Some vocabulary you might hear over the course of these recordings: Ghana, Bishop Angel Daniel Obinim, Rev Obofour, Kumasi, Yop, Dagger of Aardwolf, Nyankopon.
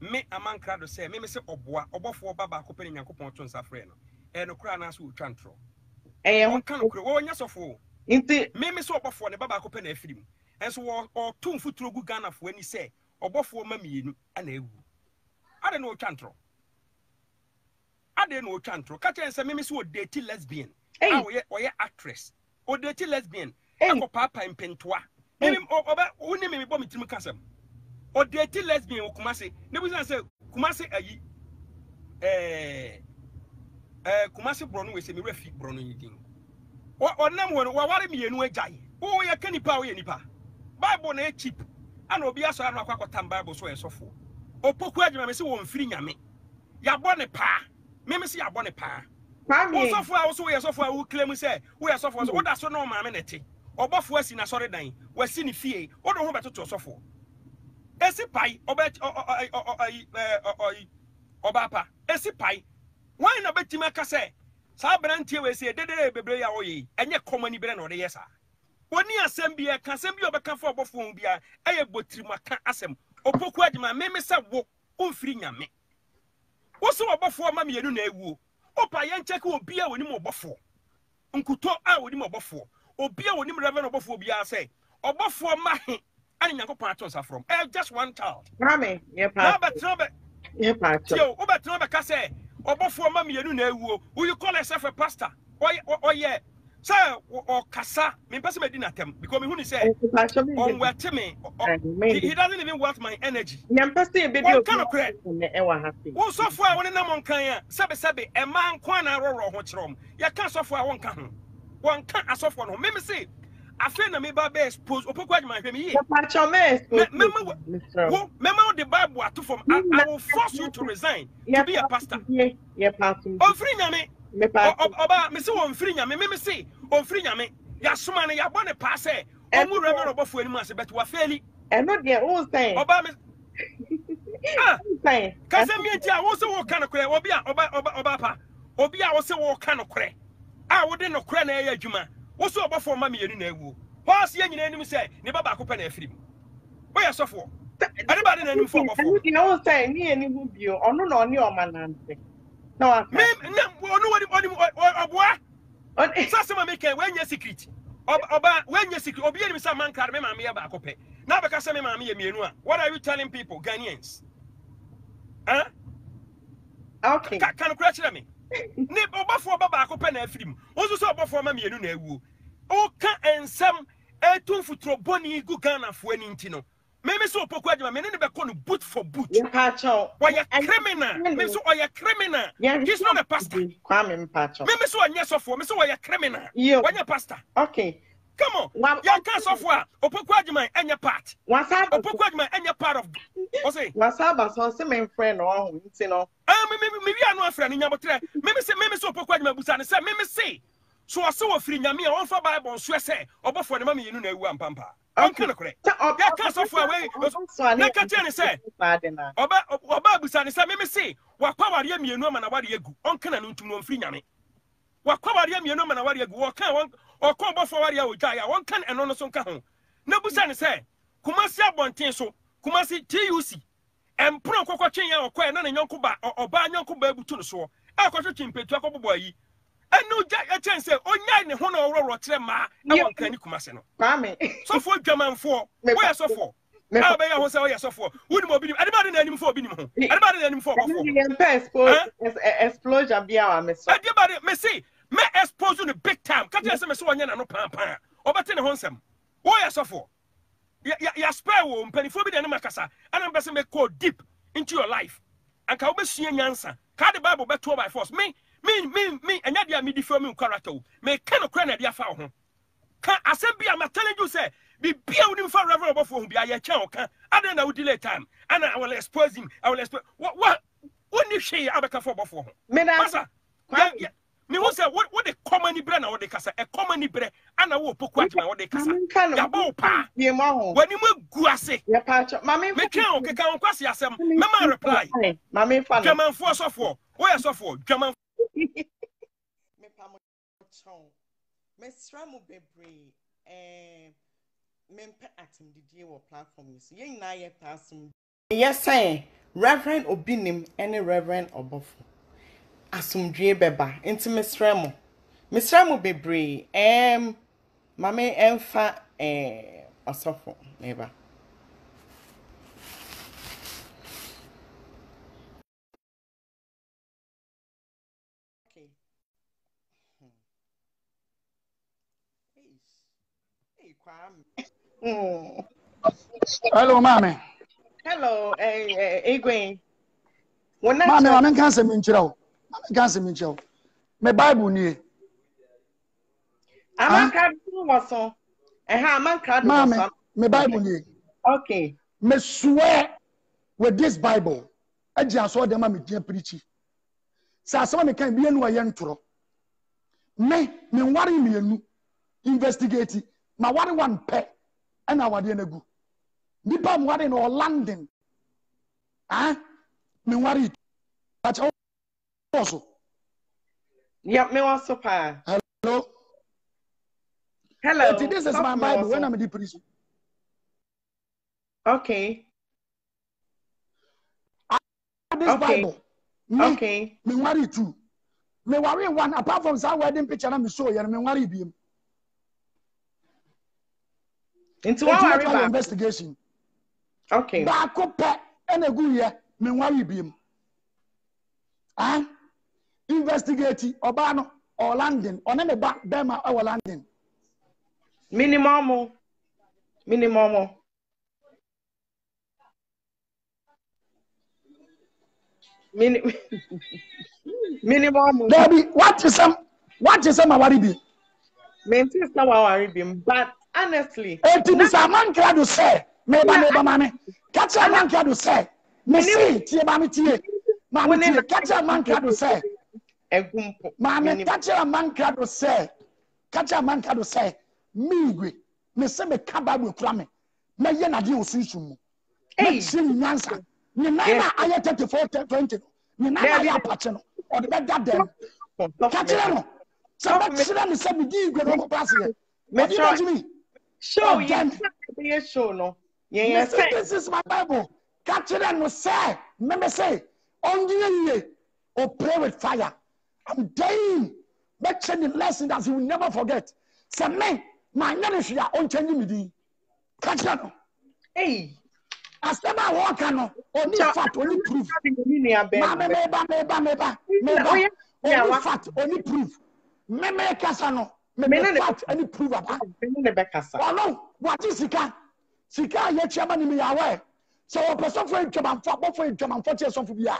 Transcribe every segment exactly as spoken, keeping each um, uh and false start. me among crowd say, me say Oboa, Obofour Baba Copen and Coponton Safreno, and Ukrainas who chantro. And one can't grow on yourself. Indeed, me miss Obofour and Baba Copen a film, and so or two foot through Gugana when he say, Obofour Mammy and Ewu. I don't know chantro. I don't know chantro. Catch and say, me miss what dirty lesbian, or your actress, or dirty lesbian, and papa and pentois. Name over only me bomb to Casam. Or dirty lesbian or Kumasi. Never say Kumasi ayi. Eh, Kumasi Bronu is a refi Bronu. Or no one, what me and Jai. Oh, ya canny power any pa. Bible na cheap. And Obias are not quite time Bible so and so forth. Or Poquadma is one free me. Ya bonne pa. Meme see ya bonne pa. Also for us, we are so far who claim we say, we are so far. What does so no mammy? Obofour si na sori dan we si ni fie o do ho betoto osofo esi pai obet obapa esi pai wan na betima ka se sa brantie we si dedere bebre ya oyi enye komani bere na ode yesa oni asem bia ka asem bia obeka fo Obofour bia eye botrima ka asem opoku adima meme se wo onfiri nyame wo so Obofour ma mienu na ewu opa ye ncheke obi a woni mo Obofour nkuto a woni mo Obofour Obia woni Rev Obofour bia say Obofour mahe ani Nyankopon ato nsa from eh just one child mame ye pa ba trobe ye pa yo obetro be ka say Obofour ma mienu na ewu o you call yourself a pastor oye say o kasa me pese me di natem because me hu ni say on wete me he doesn't even want my energy nyam pese e be di o e wa happy wo so fo a woni na mon kan ya sebe sebe e man kwa na roro ho kirom ye kan so fo a won ka ho one can't ask for no. Meme say, I feel na me baby exposed. Opo kwaji my family. Meme, the Bible are too from. I will force you to resign to be a pastor. Yeah, pastor. On free nyame. Me pastor. Oba, me say on free nyame. Meme say on free nyame. Ya suma na ya bone paase. Omu Rev Obofour ni ma se bet wa fairly. E no dey who say. Oba me. Ah. Say. Kase mi enti a wo se wo kan okre. Obi a oba oba oba pa. Obi a wo se wo kan okre. I wouldn't know cranny a juma. What's over for mammy and a woo? What's young enemy say? Never back up and free. Where so for? Anybody in any form of you all say me and you would be or no, your man. No, I'm nobody or what? On Sassama make a when your secret. Oba, when your secret, obedience, some man can remember me about copy. Now because I'm a mere one. What are you telling people, Ghanaians? Huh? Okay. Can you congratulate me? Ne Obofour baba ko pena afrim ozo so Obofour ma mienu na ewu o ka ensem etun futro boni gu Ghana fo ani nti no me me so opoku adima me ne be ko no boot for boot ya pa cho wa ya criminal me so o ya criminal he's not a pastor kwame me pa cho me me so anya sofo me so wa ya criminal wa ya pastor okay come on ya ka sofo a opoku adima anya part wasa opoku adima anya part of o say wasa ba so se me friend no ho nti no me me me wi anu afra ni nyabotre me me say me me so opoku adwuma busa ne say me me say so aso ofri nyame e won fa Bible so say Obofour ne ma me yenu na ewu ampampa on kele kole ya ka so for we na ka tie ne say oba oba busa ne say me me say wakwawari amienu ama na wari egu on kana no ntum no ofri nyame wakwawari amienu ama na wari egu wo kan won okon Obofour wari a wo jaya won kan eno no so nka ho na busa ne say Kumasi abonten so Kumasi T U C and pro cocoa chain or quail and yonko ba or by yonko babu to the so. I got a chimpe to a couple boy. And no jack a chance, oh, nine honor or trema, no one can you come as so for German four, where so for? Now, I was always so for. Wouldn't more be anybody name for Binimo. Anybody name for explosion be our miss. I did me say, may expose you the big time. Catch us a so and no pampa. Over ten honsome. Where so for? Ya spare wo mpanifo bi na makasa ana mbese me go deep into your life anka wo besua nyansa ka the Bible beto by force me me me me anya dia me difo me character wo me ka no kra na dia fa ho ka asem bia ma telling you say bi bia woni mfa Rev Obofour ho bia ya kya wo ka ada na wo delay time ana I will expose him I will expose what what woni hwe abeka fo Obofour ho me na me who say what what the common bread na what the kasa e common bread ana wo poku atma what the kasa ya bo pa me ma ho wani ma gu ase ya pa cho ma me me kan o keka on kwase asem me ma reply ma me fa na jamanfo sofo wo ya sofo jamanfo me pa mo chon me sramu bebre eh me mpa atim didie wo platform so ye nyina ye pasum yes say Reverend Obinim any Reverend Obofour. Asumdwe beba into Mister Mister bebre em mame emfa eh asofo neba. Okay. Hey, Kwame. Hello, Mame. Hello, eh eh Igwe. Wona Mame, Mame kan se mi nchira o. Mame kan se mi nchira o. Me Bible ni. Ama kan du waso. Eh ha, man kan du waso. Mame, me Bible ni. Okay. Me swear with this Bible. Eji aso dem am dey preach. Sa aso me kan bi enu wa ye ntoro. Me, me nware me enu. Investigate. Ma ware one pe. And I wadi enegu. Nipa mwari no London. Ah? Me wari. But also. Yep, me also pa. Hello. Hello. This is my Bible when I'm in the prison. Okay. I this Bible. Okay. Me wari too. Me wari one apart from that wedding picture na me show you me wari bi. Into our investigation. Okay. Ba kopa enegu ye me nwari biem. Ah? Investigate oba no or landing or na ba dem a or landing. Minimum. Minimum. Minimum. Minimum. Baby, what is some what is some awari bi? Me ntisa awari biem, but honestly. Eti bi sa man kra do say. Me ba me ba mame. Catch a man can do say. Me see tie ba me tie. Mame tie catch a man can do say. Egumpo. Mame catch a man can do say. Catch a man can do say. Me gwe. Me se me ka Bible kura me. Me ye na di osunsun mu. Me sin nyansa. Ni na na aye thirty-four twenty. Ni na na di apache no. O de be da dem. Catch a no. So me sira ni se me di gwe no ko pass here. Me show me. Show you. Be show no. Yes, yeah, this is my Bible. Catch it and say, remember say, on the way or pray with fire. I'm dying. Make sure the lesson that you will never forget. Say, man, my ministry are on changing me. Catch it. Hey, as them are walking on, only fat, only proof. Meba, meba, meba, meba, only fat, only proof. Meme kasano, meme fat, only proof. Oh no, what is it? Sika ye chama ni me yawe. So o person for chama for bo for chama for che so for bia.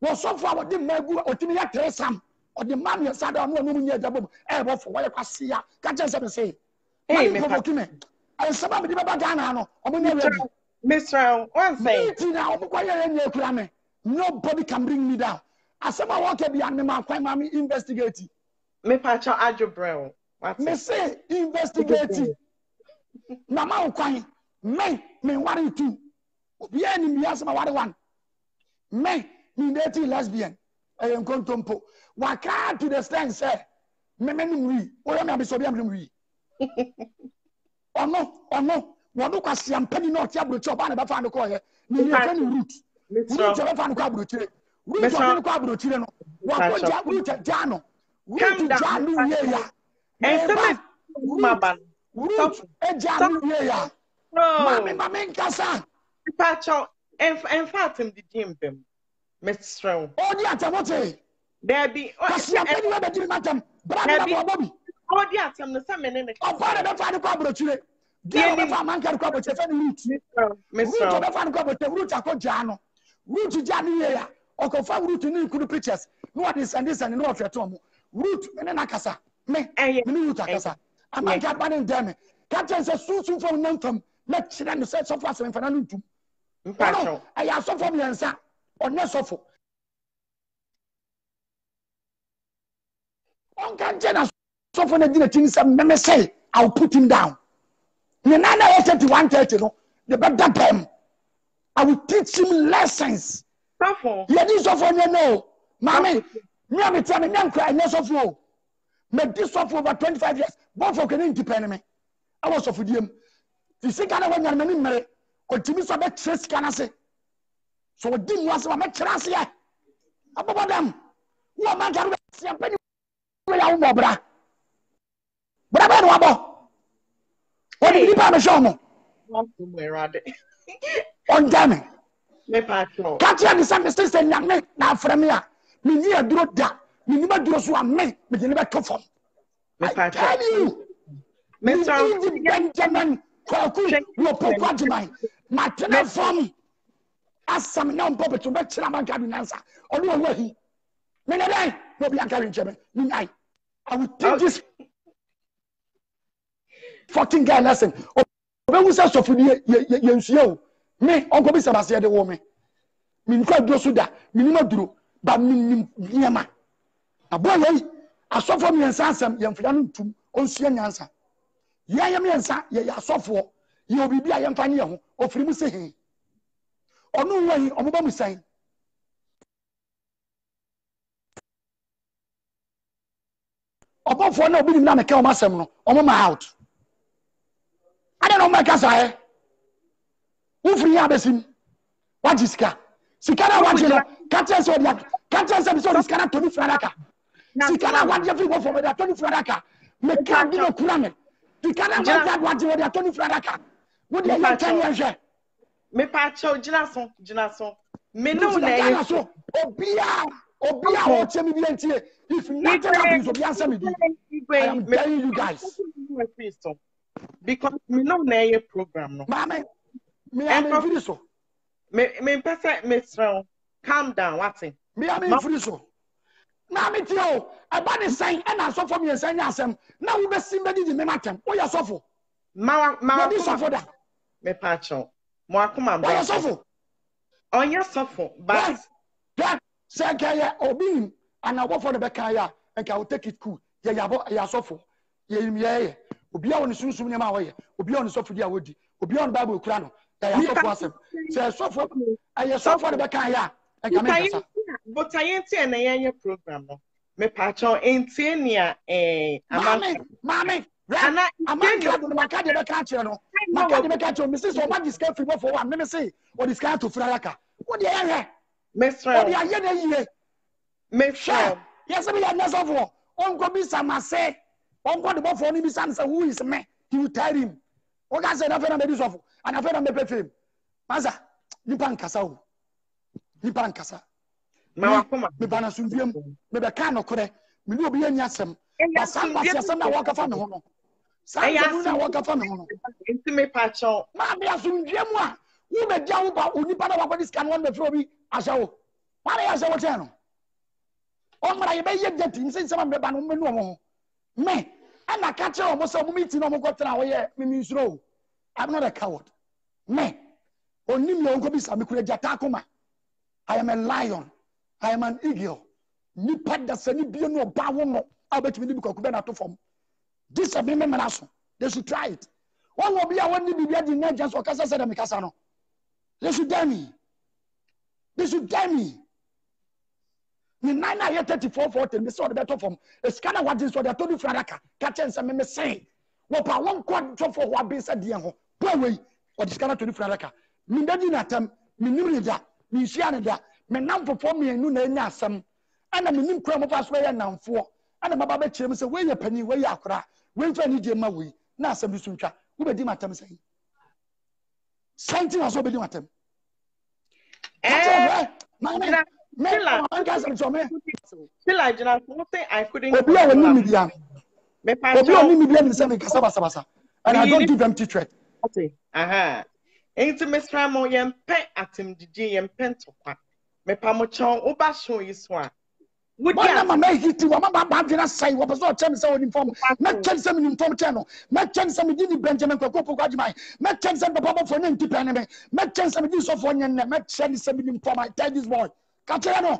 Wo so for wo de magu otimi ya tresam. O de man ye sada mo no nyi ejabo. E bo for wo ye kwase ya. Ka che se me say. Hey me kokime. I saba me de baba Ghana no. O mo na we. Mister, one thing. Ti na o mo kwa ye nyi ekura me. Nobody can bring me down. Asema wo ke bia me ma kwa ma me investigate. Me pa cha ajobrel. Me say investigate. Na ma wo kwa me me worry too. Obi any me asema worry one. Me me dating lesbian. I am contempo. Waka to the stand say. Me me nwi. Oya me abiso bi am nwi. Ono ono. Wodo kwase am pani na otia brocho ba na ba fa no ko ye. Me dey tell you root. Me tell you fa no ko abrochire. Root no ko abrochire no. Wa ko ja root ja no. Root ja no ye ya. En sema ma ban. Root e ja no ye ya. No. Mama, mama, nkasa. Pacho, en en fatim di jimpem. Mister. Oh, dia tamote. There be. Kasi ameni we be di matam. Brother na bobi. Oh, dia tam no same ne ne. O fara be fara kwa brochire. Dia be fara man ka kwa brochire fe ni root. Mister. Root be fara kwa brochire root akoja no. Root ja ni ye ya. O ko fa root ni nkuru pictures. No what is and this and no ofeto mo. Root ne na kasa. Me. Me root akasa. Amaka ba ne dem. Captain say susu from nantam. Let children say so far seven Fernando too. No, I have so far me answer or not so far. On can't just so far. They did things. Some men say I'll put him down. The nana eighty one thirty no. The better time. I will teach him lessons. So far. You did so far. You know, mommy. Me am trying. Me am crying. Not so far. Me did so for over twenty five years. Both for can independ me. I was so for them. You see, Ghana when you're many married, or Timmy Sabbath trace Ghana say. for dim was a metrasia. Above them, who are Mandarin, Penny, Bra. Bravo, what did you buy a show? On damn Katia is some mistakes and young men now from here. Minia do that. Minima do so and men, but you never perform. I tell you, Mister Benjamin, Cocu, your Pocatman, my telephone. Ask some non puppet to bet Salaman Cabinanza. Or no way. Menade, no be a carriage. I will take this fucking guy lesson. Oh, when we said so for you. Me, Uncle Bissabasia, the woman. Minka Dosuda, Minima Drew, but Minima. A boy, I saw for me and Sansam, Yanfian to Ocean answer. Yayam and Sa, Yaya Sophor, you will be a young Fanio, or Frimusi. Or no way, or Mobam saying. Upon for no being Nanaka or Massam, or Mamma out. I don't know my Casai. Who free Abbasin? What is Sika? Sikana Wajina, Katia Sodia, Katia Sabison is Kana Tony Franaka. Sikana Waja people from the Tony Franaka. Mekandino Kurame. Sikana Waja Waja Tony Franaka. Would you have ten years? Me Pacho, Jelason, Jelason. Menona, Obia, Obia, or Chemibianti. If nothing happens, Obia Samidi. I am telling you guys. Because Menona program. Mama. Me I mean friso. Me me pese me strong. Calm down, Watson. Me I mean friso. Na me tio. Eba ni sign. E na sofo mi sign asem. Na we be simbedi di me matem. O ya sofo. Ma ma. Me sofo da. Me patcho. Mo akuma. O ya sofo. O ya sofo. But that sekeye obim ana go for the bekan ya. Enka we take it cool. Ye yabo ya sofo. Ye yimye. Obi a woni sunsun ni ma wo ye. Obi a woni sofo di a wodi. Obi on Bible kura no. I so for I so for the Bacaya. I can't, but I ain't an annual program. Me patcho ain't senior, eh? Mammy, Mammy, Rana, a man got on Macadam Catcher. Macadam Catcher, Missus O'Malley's careful for one, let me say, or this car to Fralaka. What the area? Mister, we are here. Mister, yes, we are not over. Uncle Missa must say, Uncle the Buffon, Miss Answer, who is me? He will tell him. What I said, I've never made this awful. And I've never made him. Maza, Nipankasa, Nipankasa. Now, Nibanasundium, Mebacano Corre, we will be in Yassam. Some of us are walk of Hono. Sayasuna walk of Hono. Intimate Pacho, Mamma Sundiamwa, who may jump out Unipana, but this can one before me, Asao. Maria Zawatano. Oh, my baby, that incense of Mebanum. Me. And I catch almost a meeting on Mogotra, Mimis Row. I'm not a coward. Me, only Mongobis, Amikuja. I am a lion. I am an eagle. Ni Padda Senibino Bawomo, Albert Miniko Kubernato from. This a member Manasso. They should try it. One will be a one to be ready in Nigerians or Casa Sada Mikasano. They should dare me. They should dare me. Nine year thirty four forty, we saw the better form. A scanner what is what I told you, Franaka, catching some men say, what I won't quite drop for what being said, Diango, poor way, or the scanner to the Franaka. Mindadinatam, Minulida, Misianida, men now perform me and noon and yasam, and a minimum crumb of us way and now four, and a Baba Chambers away a penny, way Akra, went to any Jamawi, Nasam Suncha, who be Dimatam saying. Something was obedimatam. Eh, my Mela, I couldn't go beyond media. And I don't give them to treat. Aha. Ain't Miss Ramo yam pet at him, the G and Pentoqua. Me Pamochon, Obasho is one. Would you make it to Mamma Bandina say what was not James own informed? Not James informed channel. Not James Samidini Benjamin Coco Gajmai. Not James and the Papa for Ninty Paname. Not James Samidis of one and not James Samidin for my daddy's boy. Kachano.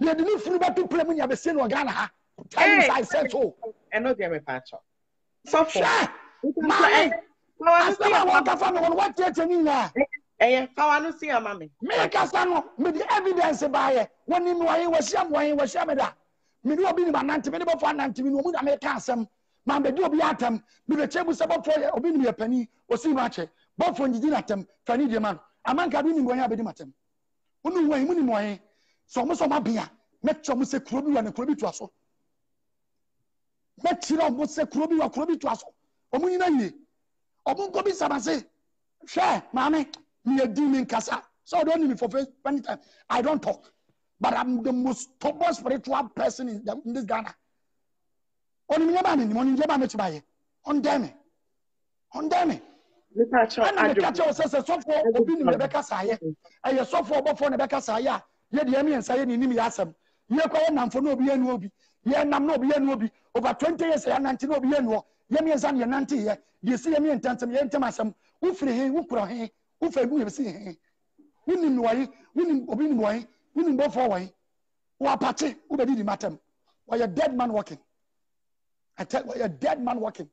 You had no flu but to play when you have a sin or Ghana. I said so. And not the patcho. So far, my water from what you're telling her. Eh, how I don't see a mammy. Make us know with the evidence by it. When in way was some way was Shamada. Me do be my ninety minute of one ninety minute I may cast them. Mamma do be at them. Be the table support for your opinion penny or see much. But from the dinatem, Fanny Deman, a man can be in Guayabedimatem. Unu way, Munimoy, so Mosomabia, met Chomuse Krubu and a Krubi to us. Met Chiron Mose Krubu or Krubi to us. Omunina, Omunkobi Sabase, share, Mammy, me a demon Casa. So don't even for first time. I don't talk, but I'm the most stubborn spiritual person in, the, in this Ghana. On the money, money, never met by on them, on them. And the catcher says, a soft for Rebecca Saya, and a soft for Bob for Rebecca Saya, yet the enemy and Sayan in Nimiasam. You are calling them for no be and will be, Yan no be and will be over twenty years and anti no be and war. Yemians and Yananti, you see me and Tantam Yantamasam, who free him, who cry him, who fed me, see him. Winning way, winning winning way, winning both away. Who are party, who did matter? Why a dead man walking? I tell why a dead man walking.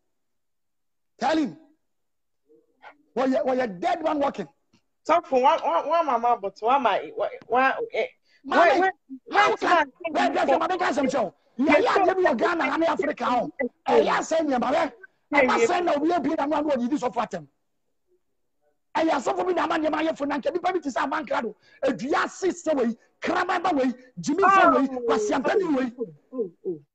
Tell him. Why a dead man walking? Talk for one, one, mama, but one, my, one, why, why, why, why, I am so for me, Amanda Maya for Nanka, the is a mancado, a Dias sister way, Cramaba way, Jimmy Fowley, Passian way.